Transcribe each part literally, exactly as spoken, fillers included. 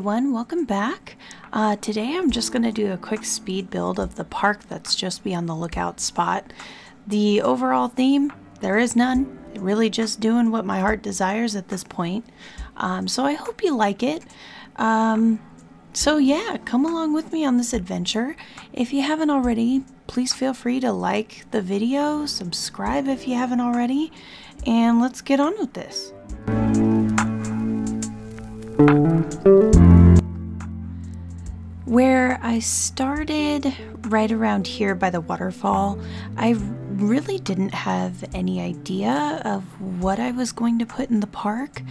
everyone, welcome back. Uh, today I'm just going to do a quick speed build of the park that's just beyond the lookout spot. The overall theme, there is none. Really just doing what my heart desires at this point. Um, so I hope you like it. Um, so yeah, come along with me on this adventure. If you haven't already, please feel free to like the video, subscribe if you haven't already, and let's get on with this. Where I started right around here by the waterfall, I really didn't have any idea of what I was going to put in the park.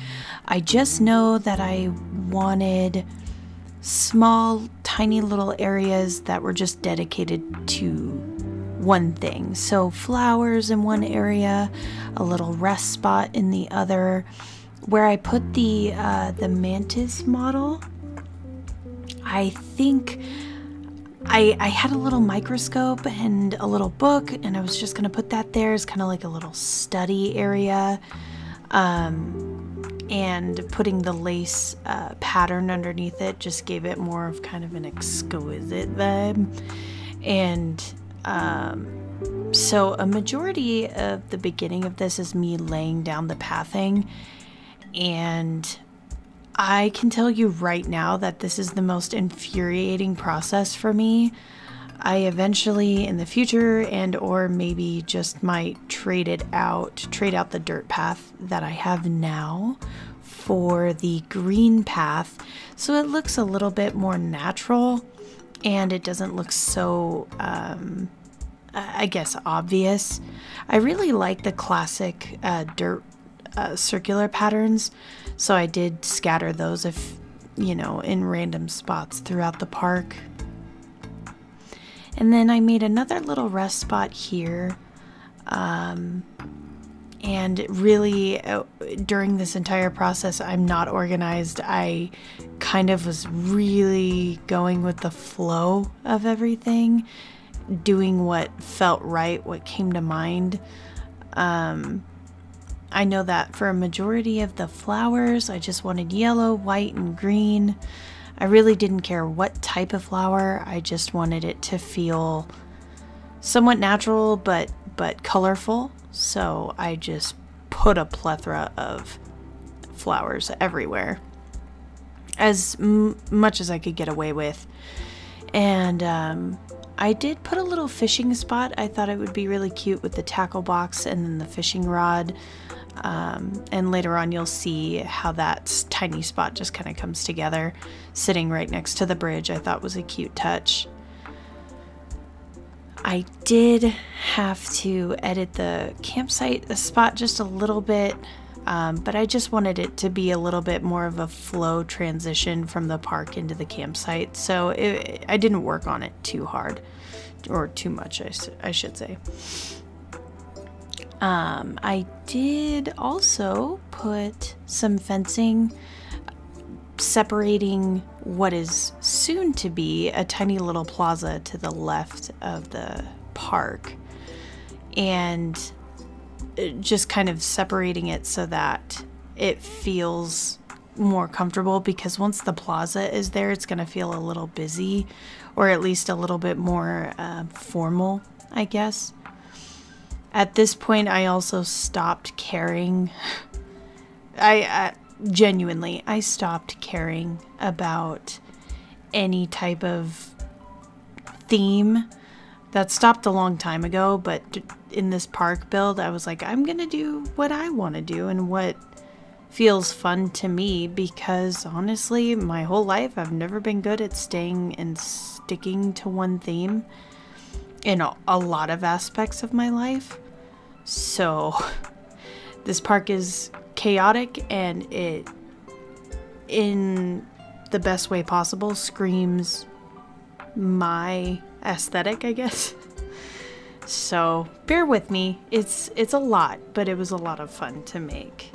I just know that I wanted small, tiny little areas that were just dedicated to one thing. So flowers in one area, a little rest spot in the other. Where I put the uh, the mantis model, I think I, I had a little microscope and a little book, and I was just gonna put that there as kind of like a little study area. Um, and putting the lace uh, pattern underneath it just gave it more of kind of an exquisite vibe. And um, so a majority of the beginning of this is me laying down the pathing. And I can tell you right now that this is the most infuriating process for me. I eventually in the future and or maybe just might trade it out, trade out the dirt path that I have now for the green path. So it looks a little bit more natural and it doesn't look so, um, I guess, obvious. I really like the classic uh, dirt Uh, circular patterns, so I did scatter those, if you know, in random spots throughout the park. And then I made another little rest spot here, um, and really uh, during this entire process I'm not organized. I kind of was really going with the flow of everything, doing what felt right, what came to mind. um, I know that for a majority of the flowers, I just wanted yellow, white, and green. I really didn't care what type of flower. I just wanted it to feel somewhat natural, but, but colorful. So I just put a plethora of flowers everywhere, as m much as I could get away with. And, um, I did put a little fishing spot. I thought it would be really cute with the tackle box and then the fishing rod. Um, and later on you'll see how that tiny spot just kind of comes together. Sitting right next to the bridge, I thought was a cute touch. I did have to edit the campsite spot just a little bit, um, but I just wanted it to be a little bit more of a flow transition from the park into the campsite. So it, I didn't work on it too hard. Or too much, I, I should say. Um, I did also put some fencing separating what is soon to be a tiny little plaza to the left of the park, and just kind of separating it so that it feels more comfortable, because once the plaza is there, it's going to feel a little busy, or at least a little bit more uh, formal, I guess. At this point, I also stopped caring. I, I genuinely, I stopped caring about any type of theme. That stopped a long time ago, but in this park build, I was like, I'm going to do what I want to do and what feels fun to me, because honestly, my whole life I've never been good at staying and sticking to one theme in a lot of aspects of my life. So this park is chaotic, and it, in the best way possible, screams my aesthetic, I guess. So bear with me. It's it's a lot, but it was a lot of fun to make.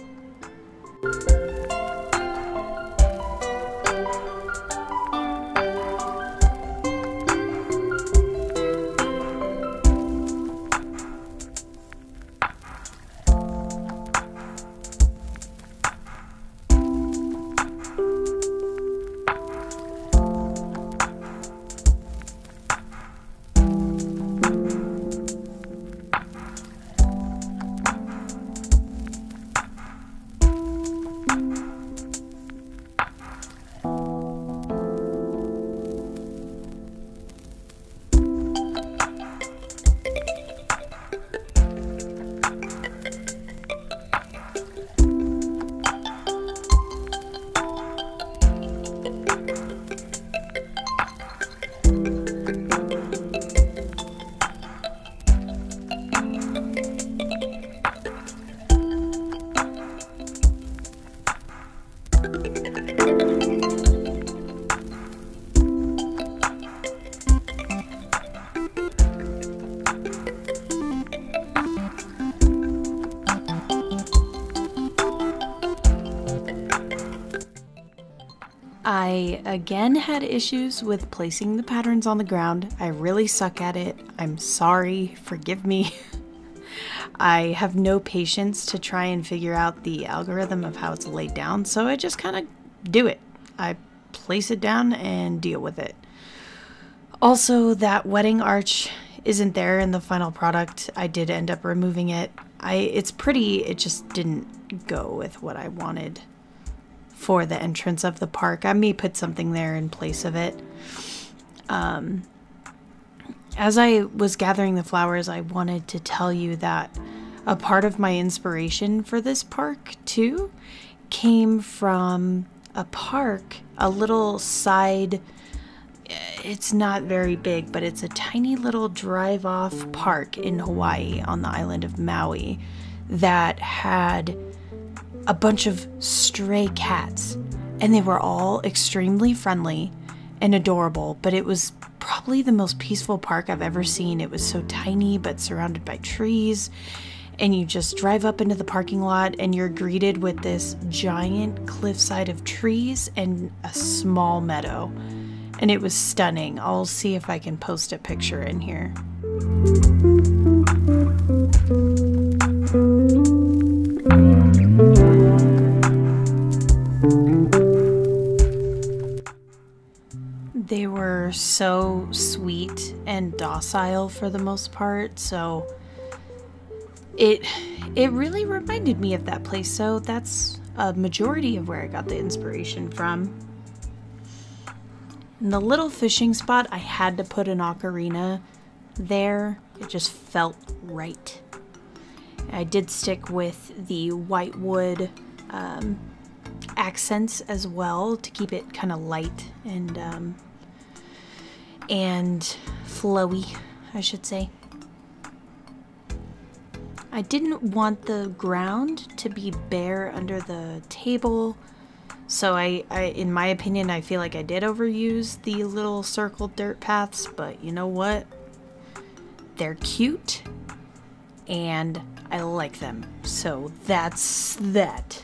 I again had issues with placing the patterns on the ground. I really suck at it. I'm sorry, forgive me. I have no patience to try and figure out the algorithm of how it's laid down, so I just kind of do it. I place it down and deal with it. Also, that wedding arch isn't there in the final product. I did end up removing it. I, it's pretty, it just didn't go with what I wanted for the entrance of the park. I may put something there in place of it. Um, as I was gathering the flowers, I wanted to tell you that a part of my inspiration for this park too came from a park, a little side, it's not very big, but it's a tiny little drive-off park in Hawaii on the island of Maui that had a bunch of stray cats, and they were all extremely friendly and adorable, but it was probably the most peaceful park I've ever seen. It was so tiny but surrounded by trees, and you just drive up into the parking lot and you're greeted with this giant cliffside of trees and a small meadow. And it was stunning. I'll see if I can post a picture in here. They were so sweet and docile for the most part, so it it really reminded me of that place, so that's a majority of where I got the inspiration from. And the little fishing spot, I had to put an ocarina there. It just felt right. I did stick with the white wood um, accents as well to keep it kind of light and, um, and flowy, I should say. I didn't want the ground to be bare under the table. So I, I, in my opinion, I feel like I did overuse the little circled dirt paths, but you know what? They're cute and I like them. So that's that.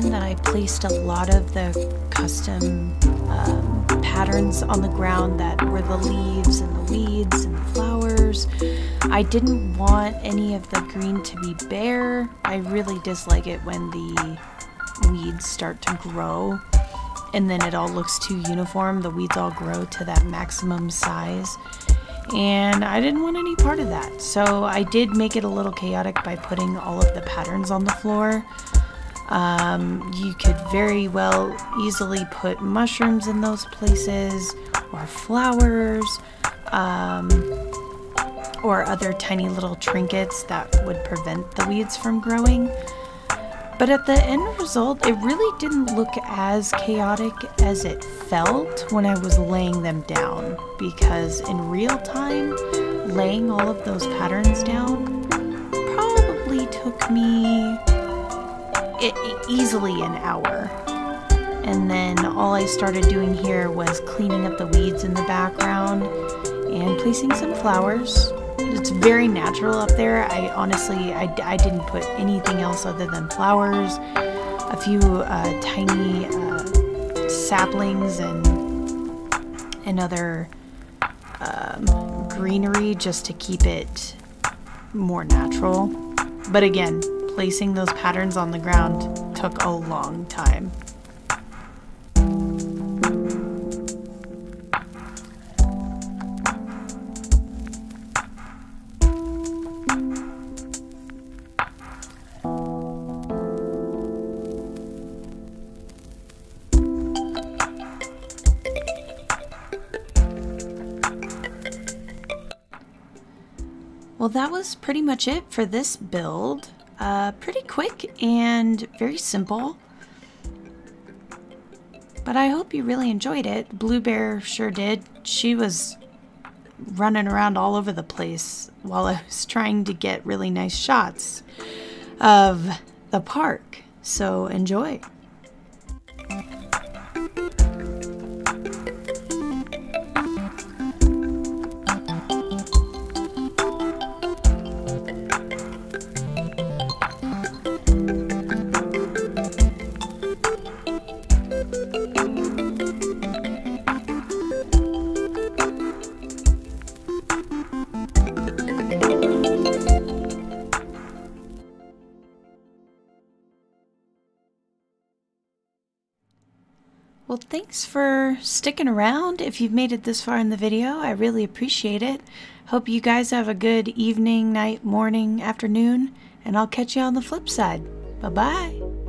That I placed a lot of the custom um, patterns on the ground that were the leaves and the weeds and the flowers. I didn't want any of the green to be bare. I really dislike it when the weeds start to grow and then it all looks too uniform. The weeds all grow to that maximum size, and I didn't want any part of that. So I did make it a little chaotic by putting all of the patterns on the floor. Um, you could very well easily put mushrooms in those places, or flowers, um, or other tiny little trinkets that would prevent the weeds from growing. But at the end result, it really didn't look as chaotic as it felt when I was laying them down, because in real time, laying all of those patterns down probably took me... It, easily an hour. And then all I started doing here was cleaning up the weeds in the background and placing some flowers. It's very natural up there. I honestly, I, I didn't put anything else other than flowers, a few uh, tiny uh, saplings and, and other um, greenery just to keep it more natural. But again, placing those patterns on the ground took a long time. Well, that was pretty much it for this build. Uh, pretty quick and very simple. But I hope you really enjoyed it. Blue Bear sure did. She was running around all over the place while I was trying to get really nice shots of the park. So enjoy. Well, thanks for sticking around. If you've made it this far in the video, I really appreciate it. Hope you guys have a good evening, night, morning, afternoon, and I'll catch you on the flip side. Bye-bye.